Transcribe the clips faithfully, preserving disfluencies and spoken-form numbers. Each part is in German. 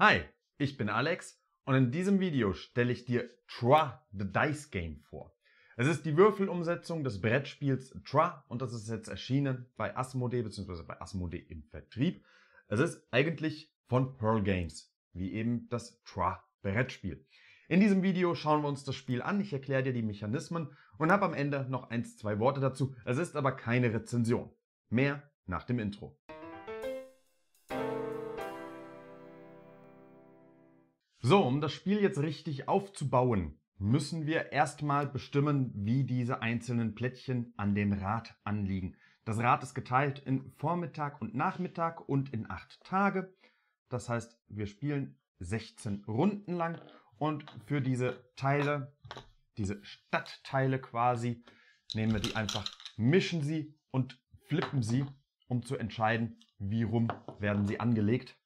Hi, ich bin Alex und in diesem Video stelle ich dir Troyes the Dice Game vor. Es ist die Würfelumsetzung des Brettspiels Troyes und das ist jetzt erschienen bei Asmodee bzw. bei Asmodee im Vertrieb. Es ist eigentlich von Pearl Games, wie eben das Troyes Brettspiel. In diesem Video schauen wir uns das Spiel an, ich erkläre dir die Mechanismen und habe am Ende noch ein, zwei Worte dazu. Es ist aber keine Rezension. Mehr nach dem Intro. So, um das Spiel jetzt richtig aufzubauen, müssen wir erstmal bestimmen, wie diese einzelnen Plättchen an dem Rad anliegen. Das Rad ist geteilt in Vormittag und Nachmittag und in acht Tage. Das heißt, wir spielen sechzehn Runden lang und für diese Teile, diese Stadtteile quasi, nehmen wir die einfach, mischen sie und flippen sie, um zu entscheiden, wie rum werden sie angelegt.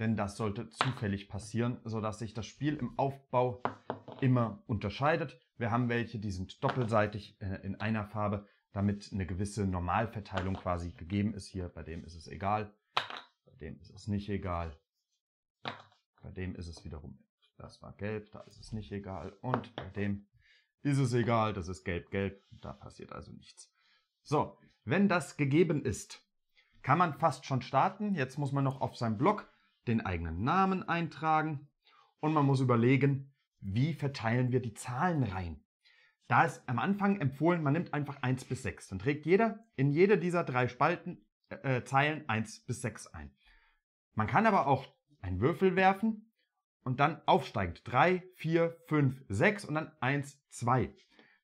Denn das sollte zufällig passieren, sodass sich das Spiel im Aufbau immer unterscheidet. Wir haben welche, die sind doppelseitig in einer Farbe, damit eine gewisse Normalverteilung quasi gegeben ist. Hier, bei dem ist es egal, bei dem ist es nicht egal, bei dem ist es wiederum, das war gelb, da ist es nicht egal und bei dem ist es egal, das ist gelb-gelb, da passiert also nichts. So, wenn das gegeben ist, kann man fast schon starten. Jetzt muss man noch auf seinem Block den eigenen Namen eintragen und man muss überlegen, wie verteilen wir die Zahlenreihen. Da ist am Anfang empfohlen, man nimmt einfach eins bis sechs. Dann trägt jeder in jede dieser drei Spalten äh, Zeilen eins bis sechs ein. Man kann aber auch einen Würfel werfen und dann aufsteigend drei, vier, fünf, sechs und dann eins, zwei.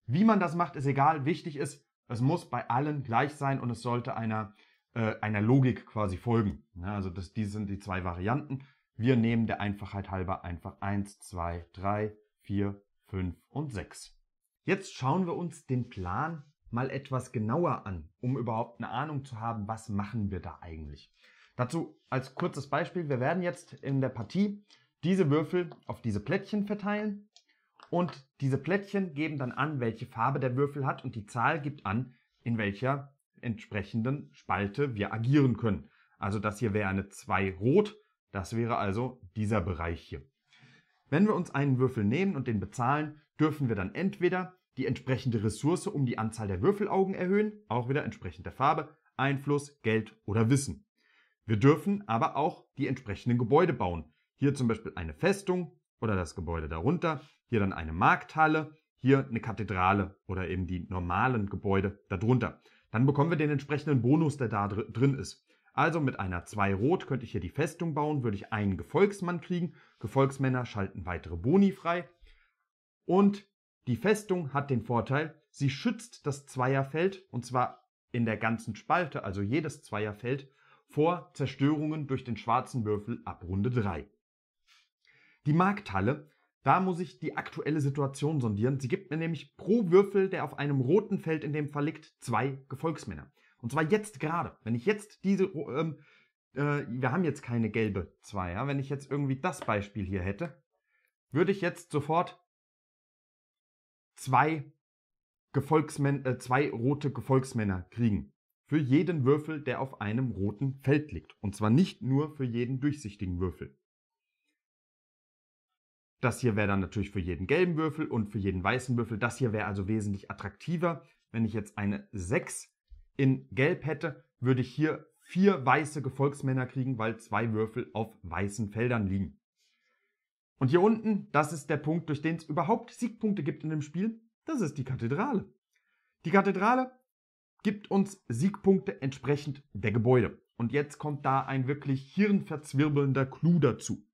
Wie man das macht, ist egal. Wichtig ist, es muss bei allen gleich sein und es sollte einer einer Logik quasi folgen. Also das, die sind die zwei Varianten. Wir nehmen der Einfachheit halber einfach eins, zwei, drei, vier, fünf und sechs. Jetzt schauen wir uns den Plan mal etwas genauer an, um überhaupt eine Ahnung zu haben, was machen wir da eigentlich. Dazu als kurzes Beispiel, wir werden jetzt in der Partie diese Würfel auf diese Plättchen verteilen und diese Plättchen geben dann an, welche Farbe der Würfel hat und die Zahl gibt an, in welcher entsprechenden Spalte wir agieren können. Also das hier wäre eine zwei rot, das wäre also dieser Bereich hier. Wenn wir uns einen Würfel nehmen und den bezahlen, dürfen wir dann entweder die entsprechende Ressource um die Anzahl der Würfelaugen erhöhen, auch wieder entsprechend der Farbe, Einfluss, Geld oder Wissen. Wir dürfen aber auch die entsprechenden Gebäude bauen. Hier zum Beispiel eine Festung oder das Gebäude darunter, hier dann eine Markthalle, hier eine Kathedrale oder eben die normalen Gebäude darunter. Dann bekommen wir den entsprechenden Bonus, der da drin ist. Also mit einer zwei rot könnte ich hier die Festung bauen, würde ich einen Gefolgsmann kriegen. Gefolgsmänner schalten weitere Boni frei. Und die Festung hat den Vorteil, sie schützt das Zweierfeld, und zwar in der ganzen Spalte, also jedes Zweierfeld, vor Zerstörungen durch den schwarzen Würfel ab Runde drei. Die Markthalle, da muss ich die aktuelle Situation sondieren. Sie gibt mir nämlich pro Würfel, der auf einem roten Feld in dem Fall liegt, zwei Gefolgsmänner. Und zwar jetzt gerade. Wenn ich jetzt diese, ähm, äh, wir haben jetzt keine gelbe zwei, ja? Wenn ich jetzt irgendwie das Beispiel hier hätte, würde ich jetzt sofort zwei, Gefolgsmän äh, zwei rote Gefolgsmänner kriegen. Für jeden Würfel, der auf einem roten Feld liegt. Und zwar nicht nur für jeden durchsichtigen Würfel. Das hier wäre dann natürlich für jeden gelben Würfel und für jeden weißen Würfel. Das hier wäre also wesentlich attraktiver. Wenn ich jetzt eine sechs in gelb hätte, würde ich hier vier weiße Gefolgsmänner kriegen, weil zwei Würfel auf weißen Feldern liegen. Und hier unten, das ist der Punkt, durch den es überhaupt Siegpunkte gibt in dem Spiel. Das ist die Kathedrale. Die Kathedrale gibt uns Siegpunkte entsprechend der Gebäude. Und jetzt kommt da ein wirklich hirnverzwirbelnder Clou dazu.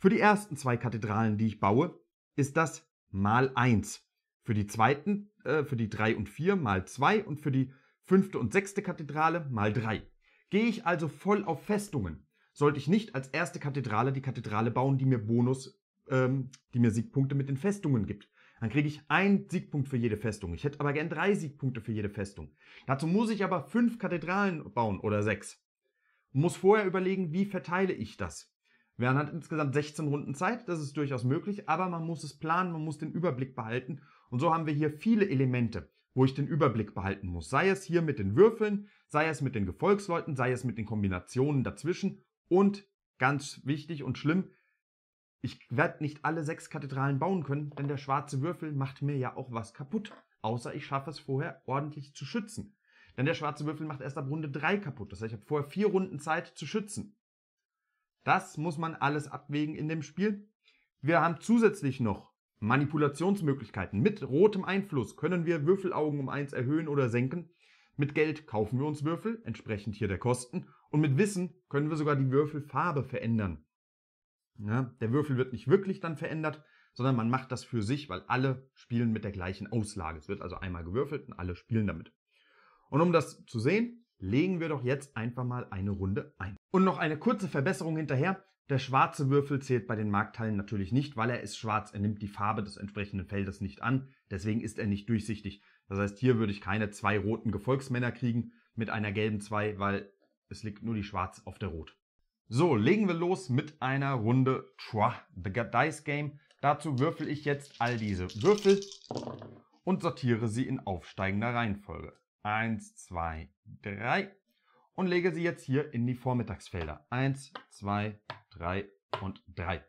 Für die ersten zwei Kathedralen, die ich baue, ist das mal eins. Für die zweiten, äh, für die drei und vier mal zwei und für die fünfte und sechste Kathedrale mal drei. Gehe ich also voll auf Festungen, sollte ich nicht als erste Kathedrale die Kathedrale bauen, die mir Bonus, ähm, die mir Siegpunkte mit den Festungen gibt. Dann kriege ich einen Siegpunkt für jede Festung. Ich hätte aber gern drei Siegpunkte für jede Festung. Dazu muss ich aber fünf Kathedralen bauen oder sechs. Muss vorher überlegen, wie verteile ich das. Man hat insgesamt sechzehn Runden Zeit, das ist durchaus möglich, aber man muss es planen, man muss den Überblick behalten. Und so haben wir hier viele Elemente, wo ich den Überblick behalten muss. Sei es hier mit den Würfeln, sei es mit den Gefolgsleuten, sei es mit den Kombinationen dazwischen und Ganz wichtig und schlimm, ich werde nicht alle sechs Kathedralen bauen können, denn der schwarze Würfel macht mir ja auch was kaputt. Außer ich schaffe es vorher ordentlich zu schützen. Denn der schwarze Würfel macht erst ab Runde drei kaputt. Das heißt, ich habe vorher vier Runden Zeit zu schützen. Das muss man alles abwägen in dem Spiel. Wir haben zusätzlich noch Manipulationsmöglichkeiten. Mit rotem Einfluss können wir Würfelaugen um eins erhöhen oder senken. Mit Geld kaufen wir uns Würfel, entsprechend hier der Kosten. Und mit Wissen können wir sogar die Würfelfarbe verändern. Ja, der Würfel wird nicht wirklich dann verändert, sondern man macht das für sich, weil alle spielen mit der gleichen Auslage. Es wird also einmal gewürfelt und alle spielen damit. Und um das zu sehen, legen wir doch jetzt einfach mal eine Runde ein. Und noch eine kurze Verbesserung hinterher. Der schwarze Würfel zählt bei den Marktteilen natürlich nicht, weil er ist schwarz. Er nimmt die Farbe des entsprechenden Feldes nicht an. Deswegen ist er nicht durchsichtig. Das heißt, hier würde ich keine zwei roten Gefolgsmänner kriegen mit einer gelben zwei, weil es liegt nur die schwarz auf der rot. So, legen wir los mit einer Runde Troyes the Dice Game. Dazu würfel ich jetzt all diese Würfel und sortiere sie in aufsteigender Reihenfolge. eins, zwei, drei und lege sie jetzt hier in die Vormittagsfelder. eins, zwei, drei und drei.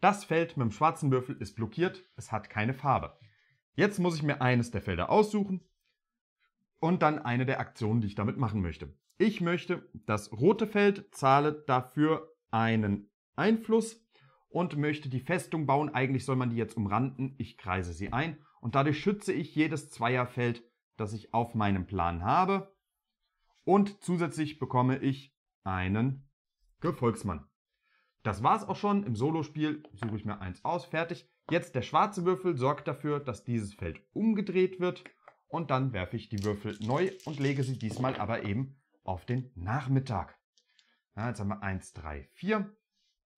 Das Feld mit dem schwarzen Würfel ist blockiert, es hat keine Farbe. Jetzt muss ich mir eines der Felder aussuchen und dann eine der Aktionen, die ich damit machen möchte. Ich möchte das rote Feld, zahle dafür einen Einfluss und möchte die Festung bauen. Eigentlich soll man die jetzt umranden. Ich kreise sie ein und dadurch schütze ich jedes Zweierfeld, das ich auf meinem Plan habe. Und zusätzlich bekomme ich einen Gefolgsmann. Das war es auch schon. Im Solospiel suche ich mir eins aus. Fertig. Jetzt der schwarze Würfel sorgt dafür, dass dieses Feld umgedreht wird. Und dann werfe ich die Würfel neu und lege sie diesmal aber eben auf den Nachmittag. Ja, jetzt haben wir eins, drei, vier.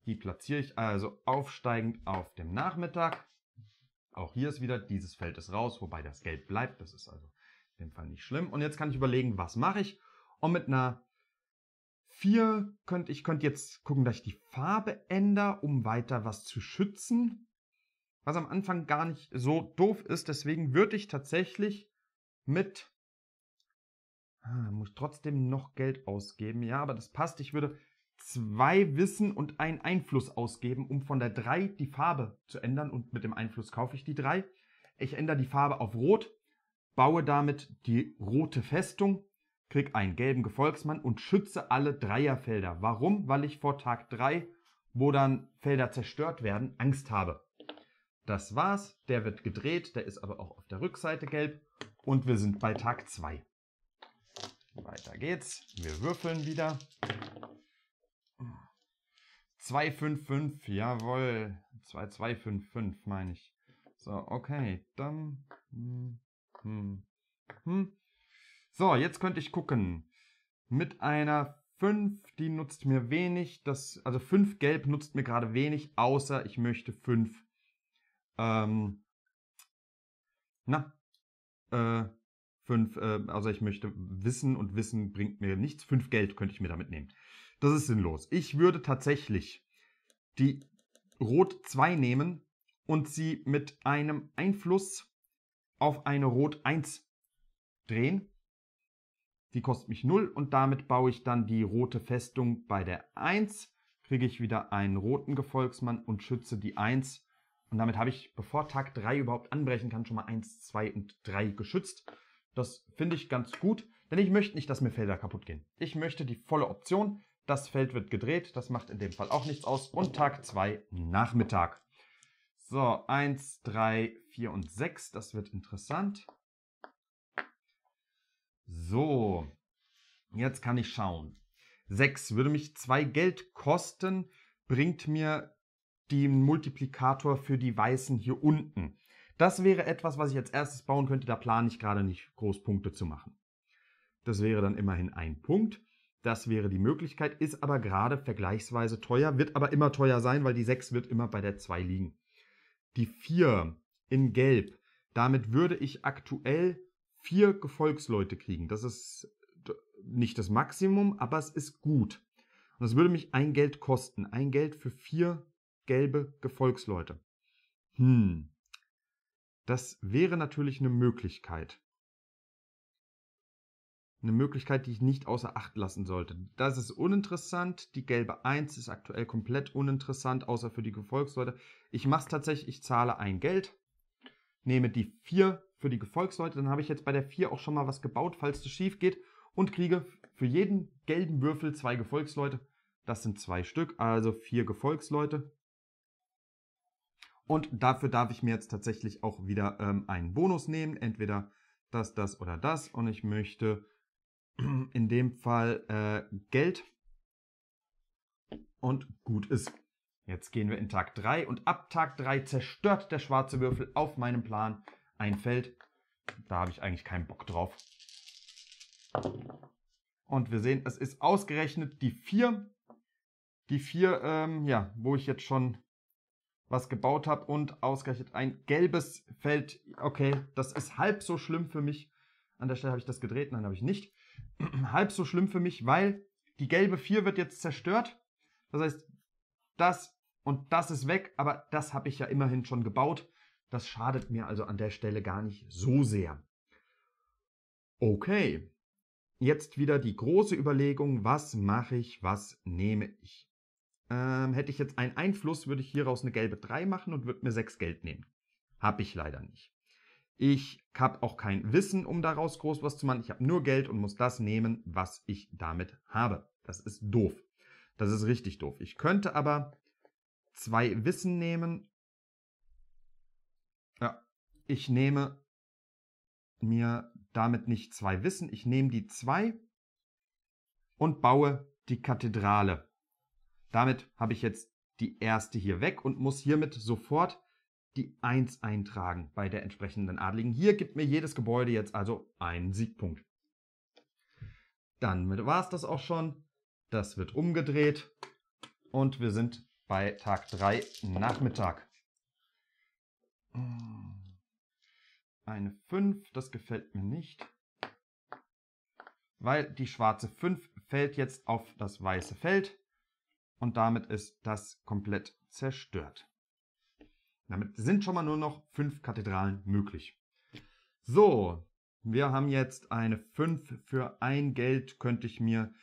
Die platziere ich also aufsteigend auf dem Nachmittag. Auch hier ist wieder, dieses Feld ist raus, wobei das Gelb bleibt. Das ist also in dem Fall nicht schlimm. Und jetzt kann ich überlegen, was mache ich. Und mit einer vier könnte ich könnte jetzt gucken, dass ich die Farbe ändere, um weiter was zu schützen. Was am Anfang gar nicht so doof ist. Deswegen würde ich tatsächlich mit... Ah, muss ich trotzdem noch Geld ausgeben. Ja, aber das passt. Ich würde... zwei Wissen und einen Einfluss ausgeben, um von der drei die Farbe zu ändern. Und mit dem Einfluss kaufe ich die drei. Ich ändere die Farbe auf Rot, baue damit die rote Festung, kriege einen gelben Gefolgsmann und schütze alle Dreierfelder. Warum? Weil ich vor Tag drei, wo dann Felder zerstört werden, Angst habe. Das war's. Der wird gedreht, der ist aber auch auf der Rückseite gelb. Und wir sind bei Tag zwei. Weiter geht's. Wir würfeln wieder. zwei, fünf, fünf, jawohl. zwei, zwei, fünf, fünf meine ich. So, okay. Dann. Hm, hm, hm. So, jetzt könnte ich gucken. Mit einer fünf, die nutzt mir wenig. Das, also fünf Gelb nutzt mir gerade wenig, außer ich möchte fünf. Ähm, na. Äh, fünf, äh, also ich möchte Wissen und Wissen bringt mir nichts. fünf Geld könnte ich mir damit nehmen. Das ist sinnlos. Ich würde tatsächlich die Rot zwei nehmen und sie mit einem Einfluss auf eine Rot eins drehen. Die kostet mich null und damit baue ich dann die rote Festung bei der eins. Kriege ich wieder einen roten Gefolgsmann und schütze die eins. Und damit habe ich, bevor Tag drei überhaupt anbrechen kann, schon mal eins, zwei und drei geschützt. Das finde ich ganz gut, denn ich möchte nicht, dass mir Felder kaputt gehen. Ich möchte die volle Option. Das Feld wird gedreht, das macht in dem Fall auch nichts aus. Und Tag zwei Nachmittag. So, eins, drei, vier und sechs, das wird interessant. So, jetzt kann ich schauen. sechs würde mich zwei Geld kosten, bringt mir den Multiplikator für die Weißen hier unten. Das wäre etwas, was ich als erstes bauen könnte, da plane ich gerade nicht, groß Punkte zu machen. Das wäre dann immerhin ein Punkt. Das wäre die Möglichkeit, ist aber gerade vergleichsweise teuer, wird aber immer teuer sein, weil die sechs wird immer bei der zwei liegen. Die vier in Gelb, damit würde ich aktuell vier Gefolgsleute kriegen. Das ist nicht das Maximum, aber es ist gut. Und das würde mich ein Geld kosten. Ein Geld für vier gelbe Gefolgsleute. Hm. Das wäre natürlich eine Möglichkeit. eine Möglichkeit, die ich nicht außer Acht lassen sollte. Das ist uninteressant. Die gelbe eins ist aktuell komplett uninteressant, außer für die Gefolgsleute. Ich mache es tatsächlich, ich zahle ein Geld, nehme die vier für die Gefolgsleute, dann habe ich jetzt bei der vier auch schon mal was gebaut, falls das schief geht, und kriege für jeden gelben Würfel zwei Gefolgsleute. Das sind zwei Stück, also vier Gefolgsleute. Und dafür darf ich mir jetzt tatsächlich auch wieder ähm, einen Bonus nehmen, entweder das, das oder das. Und ich möchte in dem Fall äh, Geld und gut ist. Jetzt gehen wir in Tag drei und ab Tag drei zerstört der schwarze Würfel auf meinem Plan ein Feld. Da habe ich eigentlich keinen Bock drauf. Und wir sehen, es ist ausgerechnet die vier, die vier, ähm, ja, wo ich jetzt schon was gebaut habe und ausgerechnet ein gelbes Feld. Okay, das ist halb so schlimm für mich. An der Stelle habe ich das gedreht, nein, habe ich nicht. Halb so schlimm für mich, weil die gelbe vier wird jetzt zerstört. Das heißt, das und das ist weg, aber das habe ich ja immerhin schon gebaut. Das schadet mir also an der Stelle gar nicht so sehr. Okay, jetzt wieder die große Überlegung, was mache ich, was nehme ich? Ähm, hätte ich jetzt einen Einfluss, würde ich hieraus eine gelbe drei machen und würde mir sechs Geld nehmen. Habe ich leider nicht. Ich habe auch kein Wissen, um daraus groß was zu machen. Ich habe nur Geld und muss das nehmen, was ich damit habe. Das ist doof. Das ist richtig doof. Ich könnte aber zwei Wissen nehmen. Ja, ich nehme mir damit nicht zwei Wissen. Ich nehme die zwei und baue die Kathedrale. Damit habe ich jetzt die erste hier weg und muss hiermit sofort die eins eintragen bei der entsprechenden Adligen. Hier gibt mir jedes Gebäude jetzt also einen Siegpunkt. Dann war es das auch schon. Das wird umgedreht und wir sind bei Tag drei Nachmittag. Eine fünf, das gefällt mir nicht. Weil die schwarze fünf fällt jetzt auf das weiße Feld. Und damit ist das komplett zerstört. Damit sind schon mal nur noch fünf Kathedralen möglich. So, wir haben jetzt eine fünf. Für ein Geld könnte ich mir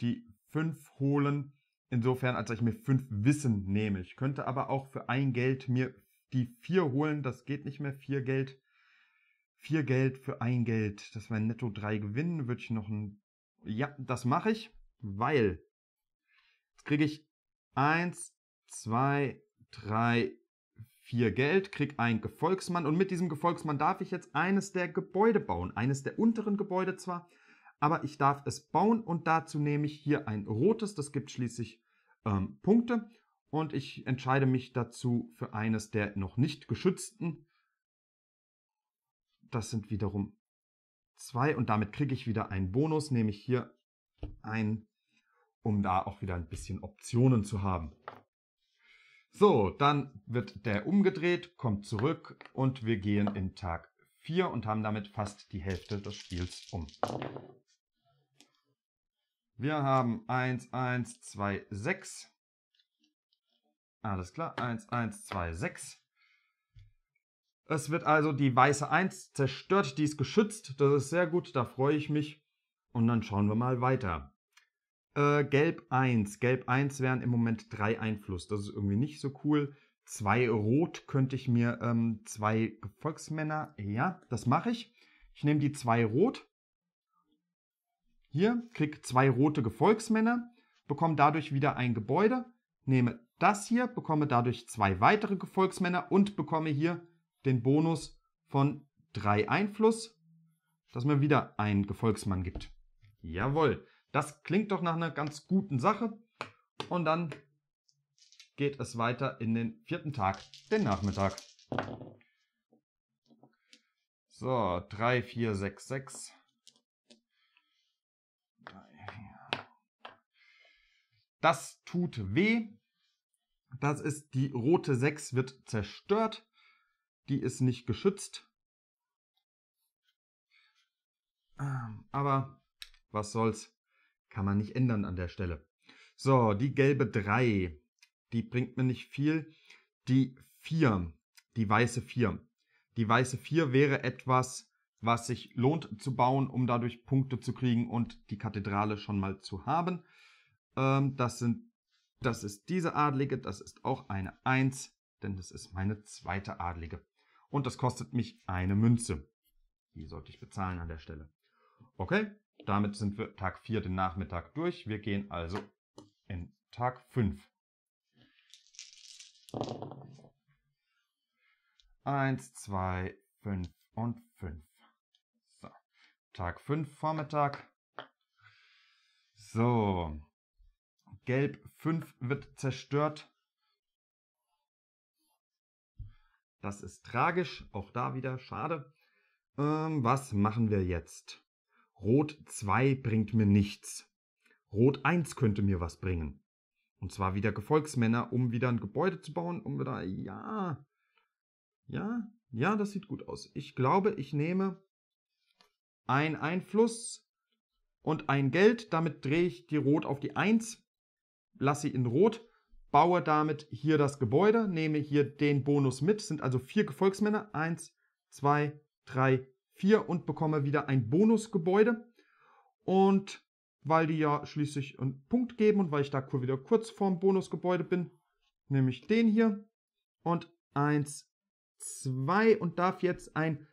die fünf holen. Insofern, als ich mir fünf Wissen nehme. Ich könnte aber auch für ein Geld mir die vier holen. Das geht nicht mehr. vier Geld. vier Geld für ein Geld. Das wäre netto drei Gewinn. Würde ich noch ein... Ja, das mache ich, weil... Jetzt kriege ich eins, zwei, drei, vier Geld, kriege einen Gefolgsmann und mit diesem Gefolgsmann darf ich jetzt eines der Gebäude bauen. Eines der unteren Gebäude zwar, aber ich darf es bauen und dazu nehme ich hier ein rotes, das gibt schließlich ähm, Punkte und ich entscheide mich dazu für eines der noch nicht geschützten. Das sind wiederum zwei und damit kriege ich wieder einen Bonus, nehme ich hier einen, um da auch wieder ein bisschen Optionen zu haben. So, dann wird der umgedreht, kommt zurück und wir gehen in Tag vier und haben damit fast die Hälfte des Spiels um. Wir haben eins, eins, zwei, sechs. Alles klar, eins, eins, zwei, sechs. Es wird also die weiße eins zerstört, die ist geschützt. Das ist sehr gut, da freue ich mich. Und dann schauen wir mal weiter. Äh, gelb eins. Gelb eins wären im Moment drei Einfluss. Das ist irgendwie nicht so cool. zwei Rot könnte ich mir ähm, zwei Gefolgsmänner. Ja, das mache ich. Ich nehme die zwei Rot. Hier, kriege zwei rote Gefolgsmänner. Bekomme dadurch wieder ein Gebäude. Nehme das hier, bekomme dadurch zwei weitere Gefolgsmänner und bekomme hier den Bonus von drei Einfluss, dass mir wieder einen Gefolgsmann gibt. Jawohl. Das klingt doch nach einer ganz guten Sache. Und dann geht es weiter in den vierten Tag, den Nachmittag. So, drei, vier, sechs, sechs. Das tut weh. Das ist die rote sechs, wird zerstört. Die ist nicht geschützt. Aber was soll's. Kann man nicht ändern an der Stelle. So, die gelbe drei. Die bringt mir nicht viel. Die vier. Die weiße vier. Die weiße vier wäre etwas, was sich lohnt zu bauen, um dadurch Punkte zu kriegen und die Kathedrale schon mal zu haben. Ähm, das sind, das ist diese Adlige, das ist auch eine eins, denn das ist meine zweite Adlige. Und das kostet mich eine Münze. Die sollte ich bezahlen an der Stelle. Okay, damit sind wir Tag vier, den Nachmittag, durch. Wir gehen also in Tag fünf. eins, zwei, fünf und fünf. So, Tag fünf, Vormittag. So, Gelb fünf wird zerstört. Das ist tragisch, auch da wieder, schade. Ähm, was machen wir jetzt? Rot zwei bringt mir nichts. Rot eins könnte mir was bringen. Und zwar wieder Gefolgsmänner, um wieder ein Gebäude zu bauen, um wieder, ja, ja, ja, das sieht gut aus. Ich glaube, ich nehme einen Einfluss und ein Geld, damit drehe ich die Rot auf die eins, lasse sie in Rot, baue damit hier das Gebäude, nehme hier den Bonus mit, sind also vier Gefolgsmänner, eins, zwei, drei, vier und bekomme wieder ein Bonusgebäude. Und weil die ja schließlich einen Punkt geben und weil ich da wieder kurz vorm Bonusgebäude bin, nehme ich den hier und eins, zwei und darf jetzt ein,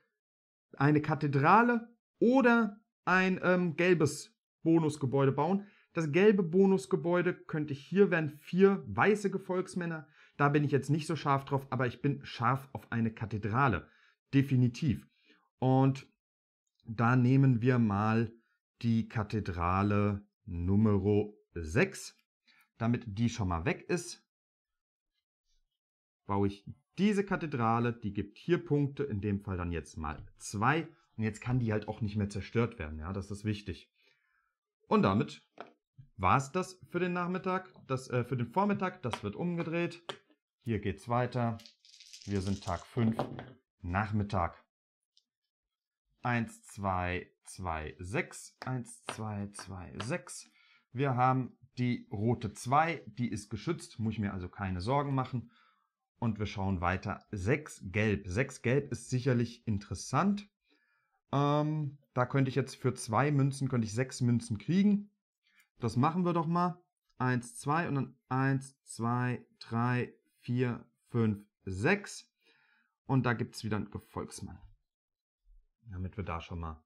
eine Kathedrale oder ein ähm, gelbes Bonusgebäude bauen. Das gelbe Bonusgebäude könnte ich hier, wären vier weiße Gefolgsmänner. Da bin ich jetzt nicht so scharf drauf, aber ich bin scharf auf eine Kathedrale. Definitiv. Und da nehmen wir mal die Kathedrale Nummer sechs, damit die schon mal weg ist. Baue ich diese Kathedrale, die gibt hier Punkte, in dem Fall dann jetzt mal zwei. Und jetzt kann die halt auch nicht mehr zerstört werden, ja, das ist wichtig. Und damit war es das für den Nachmittag, das, äh, für den Vormittag, das wird umgedreht. Hier geht's weiter, wir sind Tag fünf, Nachmittag. eins, zwei, zwei, sechs, eins, zwei, zwei, sechs. Wir haben die rote zwei, die ist geschützt, muss ich mir also keine Sorgen machen. Und wir schauen weiter. sechs Gelb. sechs Gelb ist sicherlich interessant. Ähm, da könnte ich jetzt für zwei Münzen, könnte ich sechs Münzen kriegen. Das machen wir doch mal. eins, zwei und dann eins, zwei, drei, vier, fünf, sechs. Und da gibt es wieder einen Gefolgsmann. Damit wir da schon mal...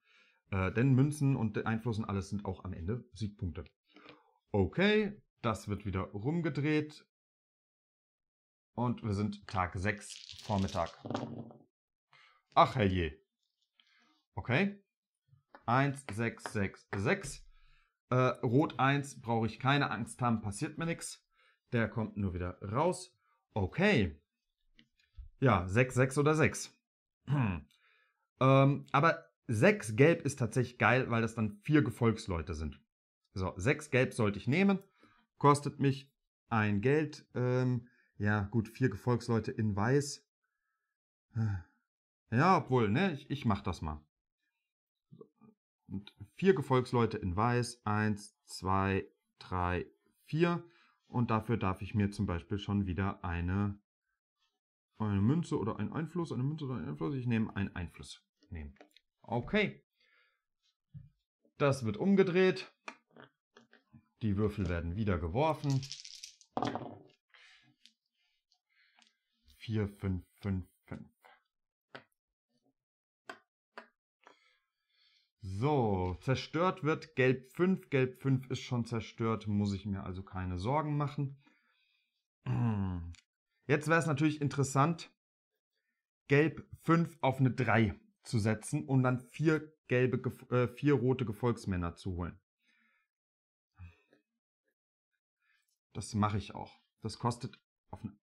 Äh, denn Münzen und Einfluss und alles sind auch am Ende Siegpunkte. Okay, das wird wieder rumgedreht. Und wir sind Tag sechs, Vormittag. Ach herrje. Okay. eins, sechs, sechs, sechs. Äh, Rot eins brauche ich keine Angst haben, passiert mir nichts. Der kommt nur wieder raus. Okay. Ja, sechs, sechs oder sechs. Hm. Ähm, aber sechs Gelb ist tatsächlich geil, weil das dann vier Gefolgsleute sind. So, sechs Gelb sollte ich nehmen. Kostet mich ein Geld. Ähm... Ja, gut, vier Gefolgsleute in Weiß. Ja, obwohl, ne, ich, ich mach das mal. Und vier Gefolgsleute in Weiß. Eins, zwei, drei, vier. Und dafür darf ich mir zum Beispiel schon wieder eine, eine Münze oder einen Einfluss, eine Münze oder einen Einfluss. Ich nehme einen Einfluss. Nehmen. Okay. Das wird umgedreht. Die Würfel werden wieder geworfen. vier, fünf, fünf, fünf. So, zerstört wird Gelb fünf. Gelb fünf ist schon zerstört, muss ich mir also keine Sorgen machen. Jetzt wäre es natürlich interessant, Gelb fünf auf eine drei zu setzen, um dann vier, gelbe, äh, vier rote Gefolgsmänner zu holen. Das mache ich auch. Das kostet auf eine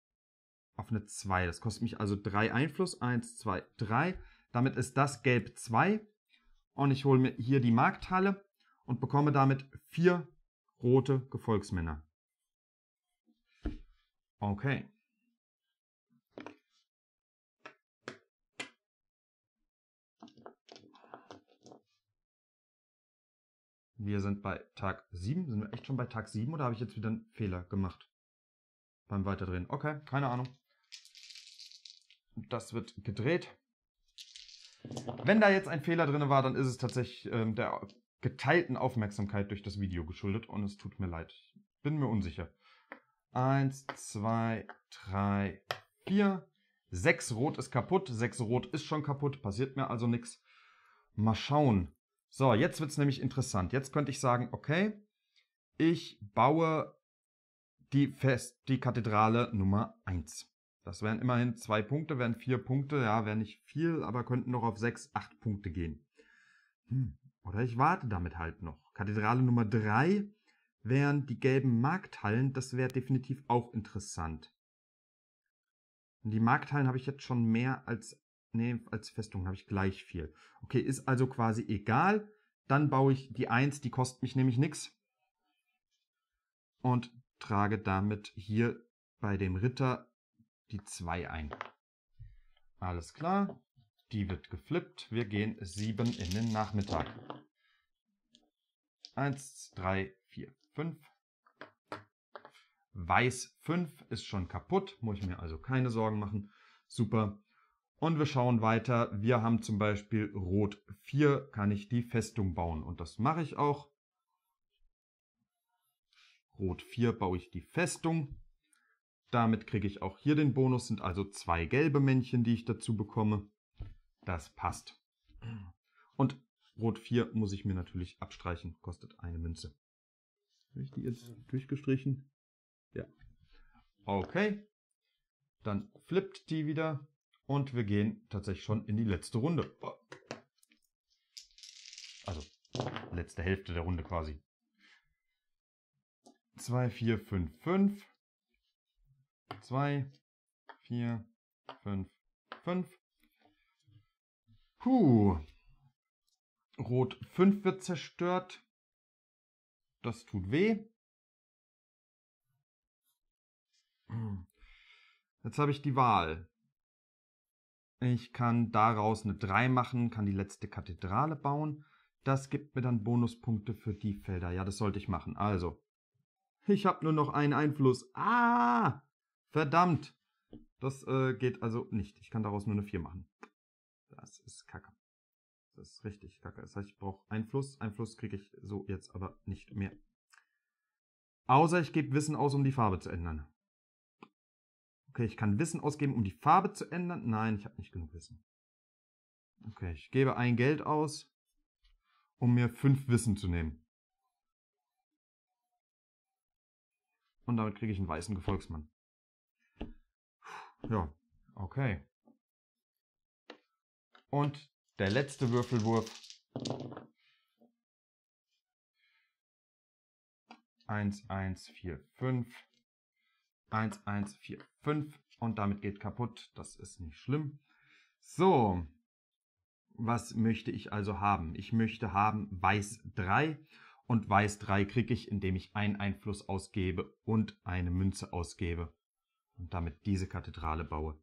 auf eine zwei. Das kostet mich also drei Einfluss. eins, zwei, drei. Damit ist das Gelb zwei. Und ich hole mir hier die Markthalle und bekomme damit vier rote Gefolgsmänner. Okay. Wir sind bei Tag sieben. Sind wir echt schon bei Tag sieben oder habe ich jetzt wieder einen Fehler gemacht? Beim Weiterdrehen. Okay, keine Ahnung. Das wird gedreht. Wenn da jetzt ein Fehler drin war, dann ist es tatsächlich ähm, der geteilten Aufmerksamkeit durch das Video geschuldet. Und es tut mir leid. Bin mir unsicher. Eins, zwei, drei, vier. Sechs Rot ist kaputt. Sechs Rot ist schon kaputt. Passiert mir also nichts. Mal schauen. So, jetzt wird es nämlich interessant. Jetzt könnte ich sagen, okay, ich baue die, Fest, die Kathedrale Nummer eins. Das wären immerhin zwei Punkte, wären vier Punkte. Ja, wäre nicht viel, aber könnten noch auf sechs, acht Punkte gehen. Hm, oder ich warte damit halt noch. Kathedrale Nummer drei wären die gelben Markthallen. Das wäre definitiv auch interessant. Und die Markthallen habe ich jetzt schon mehr als... Nee, als Festung habe ich gleich viel. Okay, ist also quasi egal. Dann baue ich die eins, die kostet mich nämlich nichts. Und trage damit hier bei dem Ritter die zwei ein. Alles klar, die wird geflippt. Wir gehen sieben in den Nachmittag. eins, drei, vier, fünf. Weiß fünf ist schon kaputt, muss ich mir also keine Sorgen machen. Super. Und wir schauen weiter. Wir haben zum Beispiel Rot vier, kann ich die Festung bauen. Und das mache ich auch. Rot vier baue ich die Festung. Damit kriege ich auch hier den Bonus. Sind also zwei gelbe Männchen, die ich dazu bekomme. Das passt. Und Rot vier muss ich mir natürlich abstreichen. Kostet eine Münze. Habe ich die jetzt durchgestrichen? Ja. Okay. Dann flippt die wieder. Und wir gehen tatsächlich schon in die letzte Runde. Also, letzte Hälfte der Runde quasi. zwei, vier, fünf, fünf. zwei, vier, fünf, fünf. Puh. Rot fünf wird zerstört. Das tut weh. Jetzt habe ich die Wahl. Ich kann daraus eine drei machen, kann die letzte Kathedrale bauen. Das gibt mir dann Bonuspunkte für die Felder. Ja, das sollte ich machen. Also, ich habe nur noch einen Einfluss. Ah, verdammt. Das äh, geht also nicht. Ich kann daraus nur eine vier machen. Das ist kacke. Das ist richtig kacke. Das heißt, ich brauche Einfluss. Einfluss kriege ich so jetzt aber nicht mehr. Außer ich gebe Wissen aus, um die Farbe zu ändern. Okay, ich kann Wissen ausgeben, um die Farbe zu ändern. Nein, ich habe nicht genug Wissen. Okay, ich gebe ein Geld aus, um mir fünf Wissen zu nehmen. Und damit kriege ich einen weißen Gefolgsmann. Ja, okay. Und der letzte Würfelwurf. eins, eins, vier, fünf. eins, eins, vier, fünf. Und damit geht kaputt. Das ist nicht schlimm. So. Was möchte ich also haben? Ich möchte haben Weiß drei. Und Weiß drei kriege ich, indem ich einen Einfluss ausgebe und eine Münze ausgebe. Und damit diese Kathedrale baue.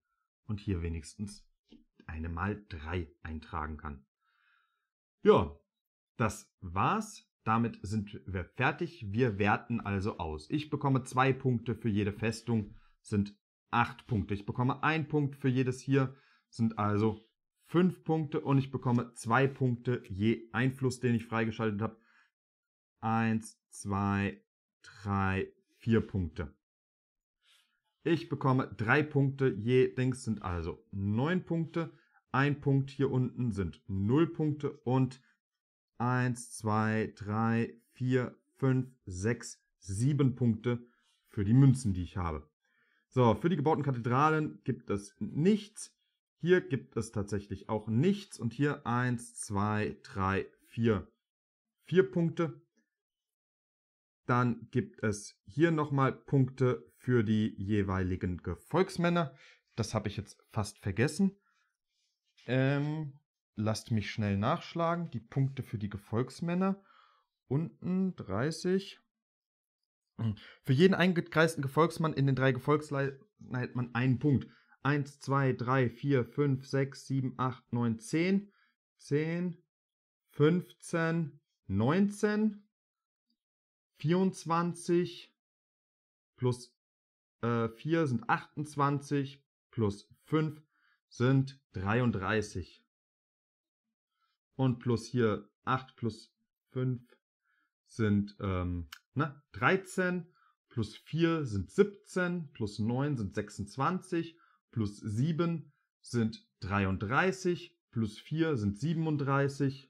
Und hier wenigstens eine mal drei eintragen kann. Ja, das war's. Damit sind wir fertig. Wir werten also aus. Ich bekomme zwei Punkte für jede Festung, sind acht Punkte. Ich bekomme einen Punkt für jedes hier, sind also fünf Punkte. Und ich bekomme zwei Punkte je Einfluss, den ich freigeschaltet habe. Eins, zwei, drei, vier Punkte. Ich bekomme drei Punkte je Dings, sind also neun Punkte. Ein Punkt hier unten sind null Punkte und eins, zwei, drei, vier, fünf, sechs, sieben Punkte für die Münzen, die ich habe. So, für die gebauten Kathedralen gibt es nichts. Hier gibt es tatsächlich auch nichts. Und hier eins, zwei, drei, vier, vier Punkte. Dann gibt es hier nochmal Punkte für die jeweiligen Gefolgsmänner. Das habe ich jetzt fast vergessen. Ähm... Lasst mich schnell nachschlagen. Die Punkte für die Gefolgsmänner. Unten dreißig. Für jeden eingekreisten Gefolgsmann in den drei Gefolgsleitern hat man einen Punkt. eins, zwei, drei, vier, fünf, sechs, sieben, acht, neun, zehn. zehn, fünfzehn, neunzehn. vierundzwanzig plus äh, vier sind achtundzwanzig. Plus fünf sind dreiunddreißig. und plus hier acht plus fünf sind ähm, ne, dreizehn, plus vier sind siebzehn, plus neun sind sechsundzwanzig, plus sieben sind dreiunddreißig, plus vier sind siebenunddreißig.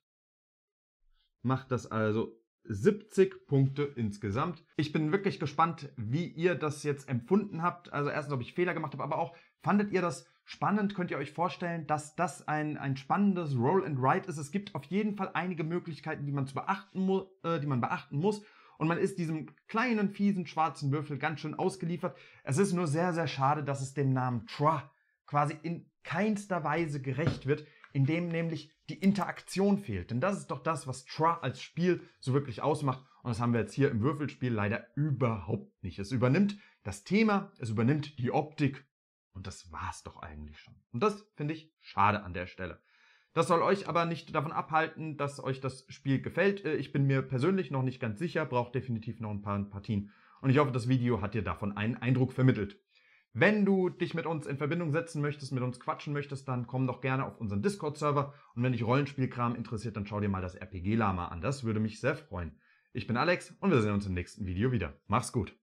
Macht das also siebzig Punkte insgesamt. Ich bin wirklich gespannt, wie ihr das jetzt empfunden habt. Also erstens, ob ich Fehler gemacht habe, aber auch, fandet ihr das spannend? Könnt ihr euch vorstellen, dass das ein, ein spannendes Roll and Write ist? Es gibt auf jeden Fall einige Möglichkeiten, die man, zu beachten mu- äh, die man beachten muss. Und man ist diesem kleinen, fiesen, schwarzen Würfel ganz schön ausgeliefert. Es ist nur sehr, sehr schade, dass es dem Namen Troyes quasi in keinster Weise gerecht wird, indem nämlich die Interaktion fehlt. Denn das ist doch das, was Troyes als Spiel so wirklich ausmacht. Und das haben wir jetzt hier im Würfelspiel leider überhaupt nicht. Es übernimmt das Thema, es übernimmt die Optik. Und das war's doch eigentlich schon. Und das finde ich schade an der Stelle. Das soll euch aber nicht davon abhalten, dass euch das Spiel gefällt. Ich bin mir persönlich noch nicht ganz sicher, braucht definitiv noch ein paar Partien. Und ich hoffe, das Video hat dir davon einen Eindruck vermittelt. Wenn du dich mit uns in Verbindung setzen möchtest, mit uns quatschen möchtest, dann komm doch gerne auf unseren Discord-Server. Und wenn dich Rollenspielkram interessiert, dann schau dir mal das R P G-Lama an. Das würde mich sehr freuen. Ich bin Alex und wir sehen uns im nächsten Video wieder. Mach's gut!